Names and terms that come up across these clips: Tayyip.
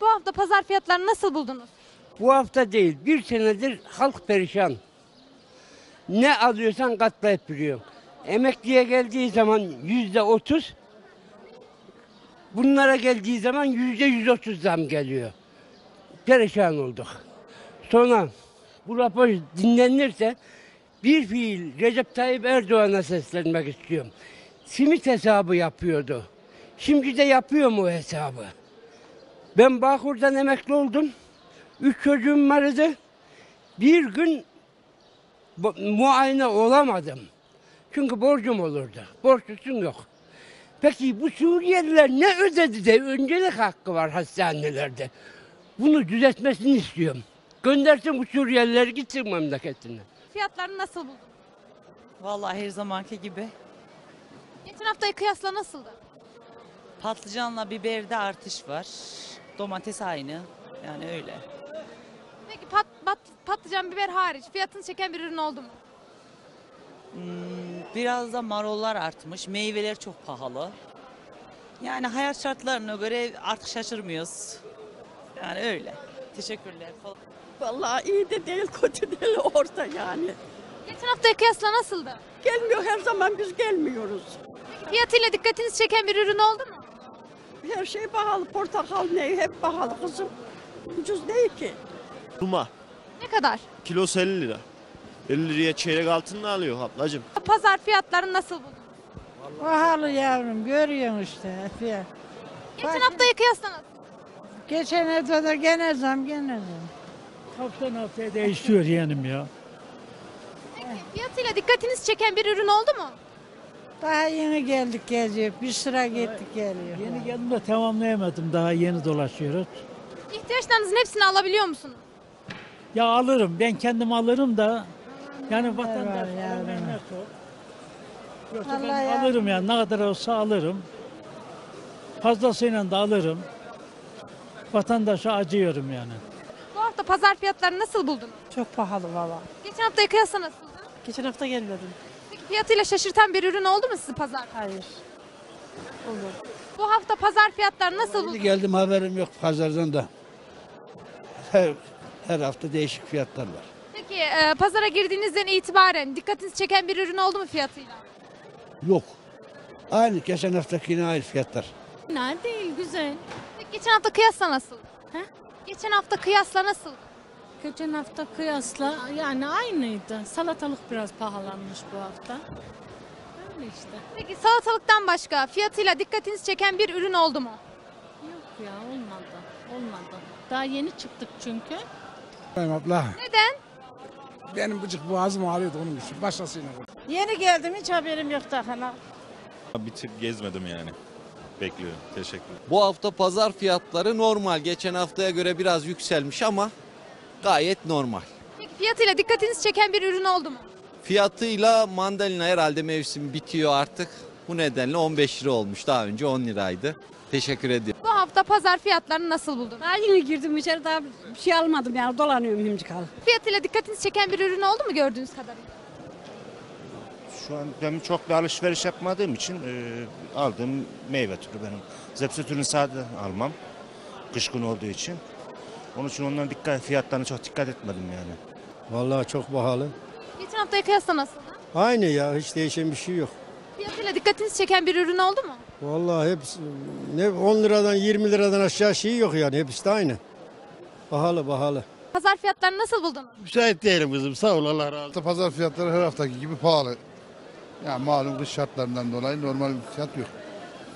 Bu hafta pazar fiyatlarını nasıl buldunuz? Bu hafta değil, bir senedir halk perişan. Ne alıyorsan katlayıp duruyor. Emekliye geldiği zaman %30, bunlara geldiği zaman %130 zam geliyor. Perişan olduk. Sonra bu rapor dinlenirse bir fiil Recep Tayyip Erdoğan'a seslenmek istiyorum. Simit hesabı yapıyordu. Şimdi de yapıyor mu hesabı? Ben Bağkur'dan emekli oldum. 3 çocuğum vardı. Bir gün muayene olamadım. Çünkü borcum olurdu. Borçlusun yok. Peki bu Suriyeliler ne ödedi de öncelik hakkı var hastanelerde. Bunu düzeltmesini istiyorum. Göndersin bu Suriyeliler gitsin memleketine. Fiyatlarını nasıl buldun? Vallahi her zamanki gibi. Geçen haftayı kıyasla nasıldı? Patlıcanla biberde artış var. Domates aynı. Yani öyle. Peki patlıcan biber hariç fiyatını çeken bir ürün oldu mu? Biraz da marollar artmış. Meyveler çok pahalı. Yani hayat şartlarına göre artık şaşırmıyoruz. Yani öyle. Teşekkürler. Vallahi iyi de değil, kötü değil, orta yani. Geçen haftaya kıyasla nasıldı? Gelmiyor, her zaman biz gelmiyoruz. Peki fiyatıyla dikkatinizi çeken bir ürün oldu mu? Her şey pahalı, portakal neyi hep pahalı kızım. Ucuz değil ki. Duma. Ne kadar? Kilosu 50 lira. 50 liraya çeyrek altın alıyor ablacığım. Pazar fiyatları nasıl buldun? Pahalı yavrum, görüyorsun işte. Fiyat. Geçen haftaya kıyasla nasıl? Geçen haftada gene zam, gene zam. Haftan haftaya değişiyor yeğenim ya. Peki fiyatıyla dikkatinizi çeken bir ürün oldu mu? Daha yeni geldik geliyor. Bir sıra gittik geliyor. Yeni geldim de tamamlayamadım. Daha yeni dolaşıyoruz. İhtiyaçlarınızın hepsini alabiliyor musunuz? Ya alırım. Ben kendim alırım da. Yani vatandaş alırım. Yoksa ben alırım yani. Ne kadar olsa alırım. Fazlasıyla da alırım. Vatandaşa acıyorum yani. Pazar fiyatlarını nasıl buldun? Çok pahalı valla. Geçen haftaya kıyasla nasıldı? Geçen hafta gelmedim. Peki fiyatıyla şaşırtan bir ürün oldu mu sizi pazar? Hayır. Oldu. Bu hafta pazar fiyatları nasıl buldun? Geldim haberim yok pazardan da. Her hafta değişik fiyatlar var. Peki pazara girdiğinizden itibaren dikkatinizi çeken bir ürün oldu mu fiyatıyla? Yok. Aynı geçen haftakine ait fiyatlar. Fena değil, güzel. Peki geçen hafta kıyasla nasıldı? He? Geçen hafta kıyasla nasıl? Geçen hafta kıyasla yani aynıydı. Salatalık biraz pahalanmış bu hafta. Öyle işte. Peki salatalıktan başka fiyatıyla dikkatinizi çeken bir ürün oldu mu? Yok ya, olmadı. Olmadı. Daha yeni çıktık çünkü. Benim abla. Neden? Benim bıcık boğazım ağrıyordu onun için. Başlasıyla. Yeni geldim, hiç haberim yok daha. Bir tık gezmedim yani. Bekliyorum. Teşekkürler. Bu hafta pazar fiyatları normal. Geçen haftaya göre biraz yükselmiş ama gayet normal. Peki fiyatıyla dikkatinizi çeken bir ürün oldu mu? Fiyatıyla mandalina herhalde mevsim bitiyor artık. Bu nedenle 15 lira olmuş. Daha önce 10 liraydı. Teşekkür ediyorum. Bu hafta pazar fiyatlarını nasıl buldun? Ben yine girdim içeri, daha bir şey almadım yani, dolanıyorum himcikal. Fiyatıyla dikkatinizi çeken bir ürün oldu mu gördüğünüz kadarıyla? Şu an ben çok bir alışveriş yapmadığım için aldığım meyve türü benim. Zepse türünü sadece almam. Kışkın olduğu için. Onun için onların fiyatlarına çok dikkat etmedim yani. Vallahi çok pahalı. Geçen haftaya kıyasla nasıldı? Aynı ya, hiç değişen bir şey yok. Fiyatıyla dikkatinizi çeken bir ürün oldu mu? Vallahi hepsi, ne 10 liradan 20 liradan aşağı şey yok yani, hepsi de aynı. Pahalı pahalı. Pazar fiyatlarını nasıl buldun? Müsait değilim kızım, sağ ol, Allah razı olsun. Pazar fiyatları her haftaki gibi pahalı. Ya malum kış şartlarından dolayı normal bir fiyat yok.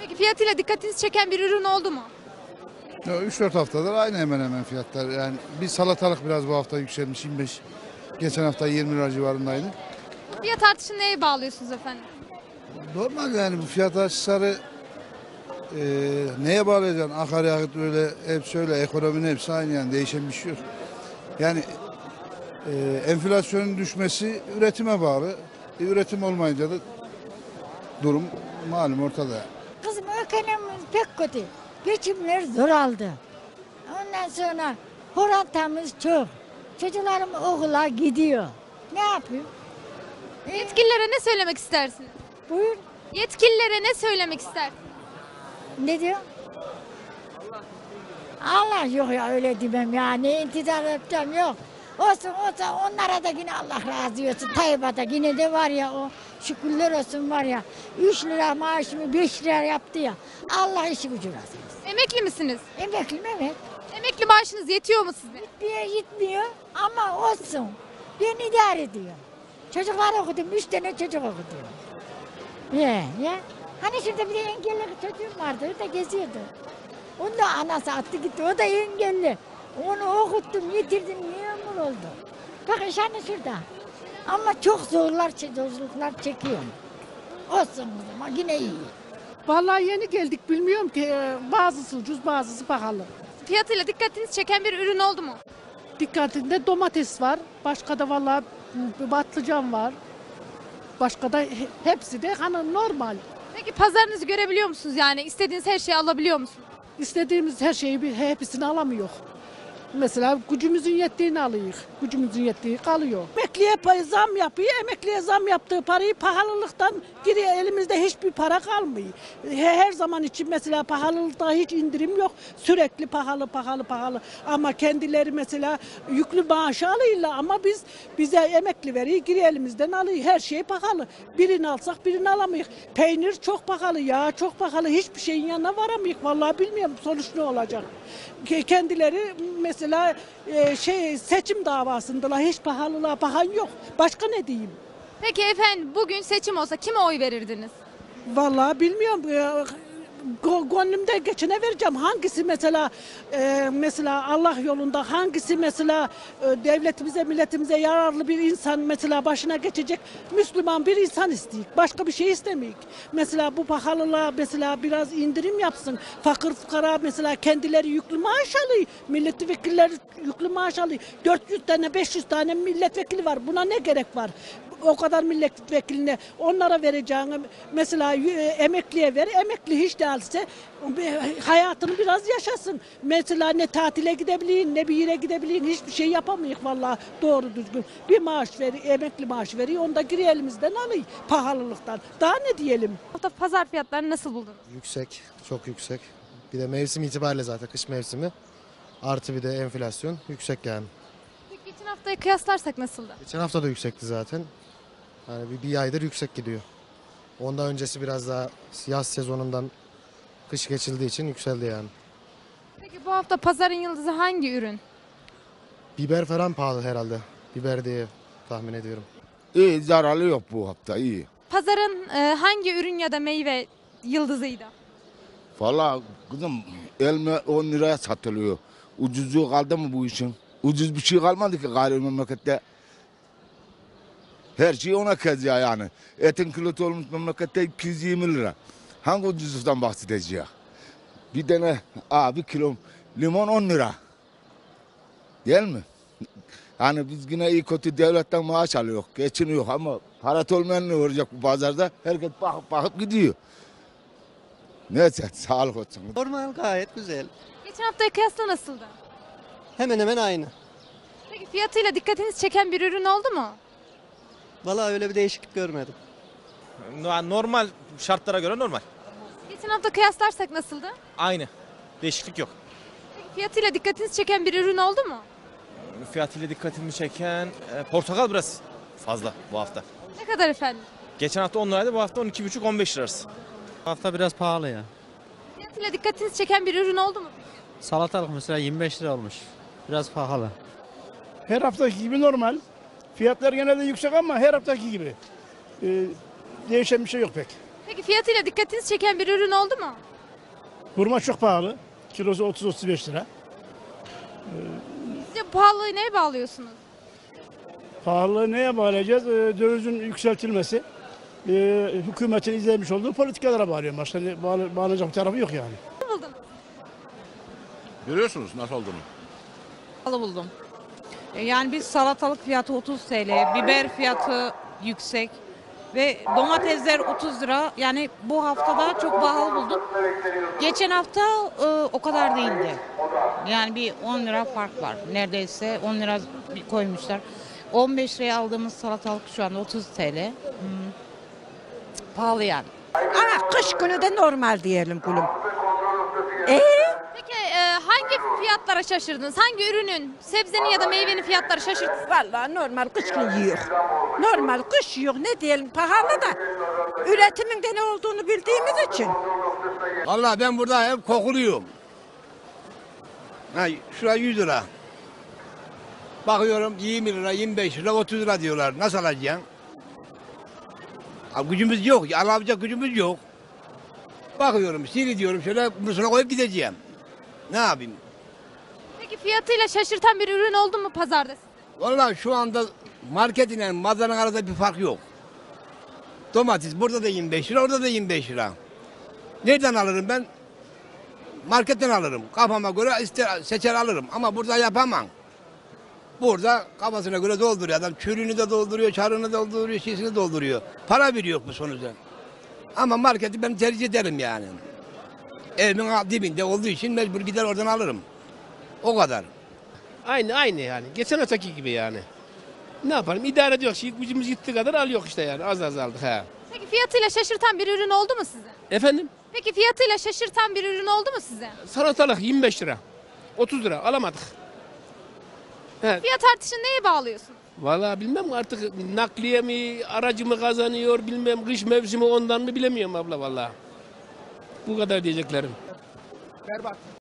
Peki fiyatıyla dikkatinizi çeken bir ürün oldu mu? 3-4 haftadır aynı hemen hemen fiyatlar. Yani bir salatalık biraz bu hafta yükselmiş, 25. Geçen hafta 20 lira civarındaydı. Bu fiyat artışını neye bağlıyorsunuz efendim? Normal yani, bu fiyat artışları neye bağlayacaksın? Akaryakıt öyle, hepsi öyle, ekonominin hepsi aynı yani, değişen bir şey yok. Yani enflasyonun düşmesi üretime bağlı. Üretim olmayınca da durum malum ortada. Kızım ekonomimiz pek kötü. Geçimler zor aldı. Ondan sonra horantamız çok. Çocuklarım okula gidiyor. Ne yapayım? Yetkililere ne söylemek istersin? Buyur. Yetkililere ne söylemek istersin? Ne diyor? Allah yok ya, öyle demem ya, ne intizar öptem yok. Olsun olsun, onlara da yine Allah razı olsun. Tayyip'e de yine de var ya, o şükürler olsun var ya. 3 lira maaşımı 5 lira yaptı ya. Allah işi gücü razı olsun. Emekli misiniz? Emekliyim, evet. Emekli maaşınız yetiyor mu size? Yetmiyor ama olsun. Ben idare ediyorum. Çocuklar okudum, 3 tane çocuk okudum. Hani şimdi bir de engelli çocuğum vardı, o da geziyordu. Onu da anası attı gitti, o da engelli. Onu okuttum, yitirdim, memur oldu. Bak iş hani şurada. Ama çok zorluklar çekiyorum. Olsun o zaman, yine iyi. Vallahi yeni geldik, bilmiyorum ki. Bazısı ucuz, bazısı pahalı. Fiyatıyla dikkatinizi çeken bir ürün oldu mu? Dikkatinde domates var, başka da vallahi batlıcan var. Başka da hepsi de hani normal. Peki pazarınızı görebiliyor musunuz yani? İstediğiniz her şeyi alabiliyor musunuz? İstediğimiz her şeyi, hepsini alamıyoruz. Mesela gücümüzün yettiğini alıyoruz. Gücümüzün yettiği kalıyor. Emekliye zam yapıyor. Emekliye zam yaptığı parayı pahalılıktan giriyor. Elimizde hiçbir para kalmıyor. Her zaman için mesela pahalılıkta hiç indirim yok. Sürekli pahalı. Ama kendileri mesela yüklü maaşı alıyorlar ama bize emekli veriyor. Giriyor elimizden alıyor. Her şey pahalı. Birini alsak birini alamayız. Peynir çok pahalı. Yağ çok pahalı. Hiçbir şeyin yanına varamayız. Vallahi bilmiyorum sonuç ne olacak. Kendileri mesela seçim davasında hiç pahalılığa bakan yok. Başka ne diyeyim? Peki efendim, bugün seçim olsa kime oy verirdiniz? Vallahi bilmiyorum. Gönlümde geçene vereceğim. Hangisi mesela Allah yolunda, hangisi mesela devletimize, milletimize yararlı bir insan mesela başına geçecek Müslüman bir insan isteyik. Başka bir şey istemeyik. Mesela bu pahalılığa mesela biraz indirim yapsın. Fakir fukara mesela kendileri yüklü maaş alıyor. Milletvekilleri yüklü maaş alıyor. 400 tane 500 tane milletvekili var. Buna ne gerek var? O kadar milletvekiline onlara vereceğini mesela emekliye ver, emekli hiç değilse hayatını biraz yaşasın. Mesela ne tatile gidebileyim, ne bir yere gidebileyim, hiçbir şey yapamayız vallahi doğru düzgün. Bir maaş veriyor, emekli maaşı veriyor, onu da giriyor elimizden alıyor pahalılıktan. Daha ne diyelim? Pazar fiyatları nasıl buldunuz? Yüksek, çok yüksek. Bir de mevsim itibariyle zaten kış mevsimi. Artı bir de enflasyon yüksek yani. Peki geçen haftaya kıyaslarsak nasıldı? Geçen hafta da yüksekti zaten. Yani bir aydır yüksek gidiyor. Ondan öncesi biraz daha yaz sezonundan kış geçildiği için yükseldi yani. Peki bu hafta pazarın yıldızı hangi ürün? Biber falan pahalı herhalde. Biber diye tahmin ediyorum. İyi, zararlı yok bu hafta, iyi. Pazarın hangi ürün ya da meyve yıldızıydı? Vallahi kızım elma 10 liraya satılıyor. Ucuzluğu kaldı mı bu işin? Ucuz bir şey kalmadı ki gayri memlekette. Her şey ona kazıyor yani. Etin kilosu olmuş memlekette 220 lira. Hangi ucuzluktan bahsedeceğiz? Bir tane bir kilo limon 10 lira. Değil mi? Yani biz yine iyi kötü devletten maaş alıyoruz. Geçiniyoruz ama harat olmayan ne olacak bu pazarda? Herkes bakıp gidiyor. Neyse, sağlık olsun. Normal, gayet güzel. Geçen haftaya kıyasla nasıldı? Hemen hemen aynı. Peki fiyatıyla dikkatinizi çeken bir ürün oldu mu? Vallahi öyle bir değişiklik görmedim. Normal, şartlara göre normal. Geçen hafta kıyaslarsak nasıldı? Aynı. Değişiklik yok. Peki fiyatıyla dikkatinizi çeken bir ürün oldu mu? Fiyatıyla dikkatimi çeken portakal biraz fazla bu hafta. Ne kadar efendim? Geçen hafta 10 liraydı, bu hafta 12,5-15 lira arası. Bu hafta biraz pahalı ya. Fiyatıyla dikkatinizi çeken bir ürün oldu mu? Salatalık mesela 25 lira olmuş. Biraz pahalı. Her haftaki gibi normal. Fiyatlar genelde yüksek ama her haftaki gibi. Değişen bir şey yok pek. Peki fiyatıyla dikkatinizi çeken bir ürün oldu mu? Hurma çok pahalı. Kilosu 30-35 lira. Sizce pahalılığı neye bağlıyorsunuz? Pahalılığı neye bağlayacağız? Dövizin yükseltilmesi. Hükümetin izlemiş olduğu politikalara bağlıyorum. Başka bağlanacak bir tarafı yok yani. Ne buldun? Görüyorsunuz nasıl olduğunu. Pahalı buldum. Yani bir salatalık fiyatı 30 TL, biber fiyatı yüksek ve domatesler 30 lira. Yani bu haftada çok pahalı buldum. Geçen hafta o kadar değildi. Yani bir 10 lira fark var. Neredeyse 10 lira koymuşlar. 15 liraya aldığımız salatalık şu anda 30 TL. Pahalı yani. Ama kış günü de normal diyelim gülüm. Peki hangi fiyatlara şaşırdınız? Hangi ürünün, sebzenin ya da meyvenin fiyatları şaşırttı? Vallahi normal kış gün yiyor. Normal kış yiyor, ne diyelim, pahalı da üretimin de ne olduğunu bildiğimiz için. Vallahi ben burada hep kokuluyorum. Ha, şuraya 100 lira. Bakıyorum 20 lira, 25 lira, 30 lira diyorlar. Nasıl alacaksın? Ha, gücümüz yok, alabilecek gücümüz yok. Bakıyorum, sili diyorum, şöyle kursuna koyup gideceğim. Ne yapayım? Peki fiyatıyla şaşırtan bir ürün oldu mu pazarda? Vallahi şu anda market ile pazarın arasında bir fark yok. Domates burada da 25 lira, orada da 25 lira. Nereden alırım ben? Marketten alırım. Kafama göre seçer alırım ama burada yapamam. Burada kafasına göre dolduruyor adam. Çürüğünü de dolduruyor, çarını dolduruyor, şişini dolduruyor. Para veriyor bu sonuçta. Ama marketi ben tercih ederim yani. Evimin dibinde olduğu için mecbur gider oradan alırım. O kadar. Aynı yani. Geçen öteki gibi yani. Ne yapalım? İdare ediyoruz. Şimdi gücümüz gittiği kadar alıyoruz işte yani. Az aldık ha. Peki fiyatıyla şaşırtan bir ürün oldu mu size? Efendim? Peki fiyatıyla şaşırtan bir ürün oldu mu size? Salatalık 25 lira. 30 lira alamadık. He. Fiyat artışını neye bağlıyorsun? Vallahi bilmem artık nakliye mi, aracı mı kazanıyor, bilmem kış mevsimi ondan mı bilemiyorum abla vallahi. Bu kadar diyeceklerim. Berbat.